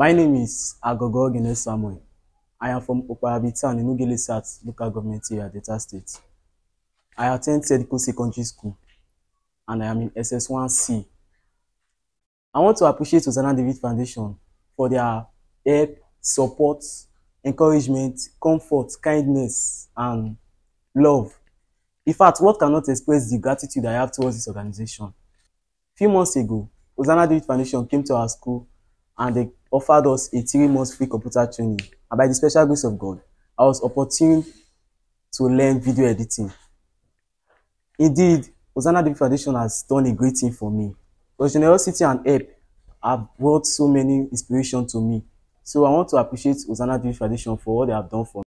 My name is Aghoghoghene Samuel. I am from Okahbibian in Ugelesat Local Government Area, Delta State. I attend Cedco Secondary School and I am in SS1C. I want to appreciate Hosanna David Foundation for their help, support, encouragement, comfort, kindness, and love. In fact, what cannot express the gratitude I have towards this organization. A few months ago, Hosanna David Foundation came to our school and they offered us a 3-month free computer training. And by the special grace of God, I was opportune to learn video editing. Indeed, Hosanna David Foundation has done a great thing for me. Your generosity and help have brought so many inspiration to me. So I want to appreciate Hosanna David Foundation for all they have done for me.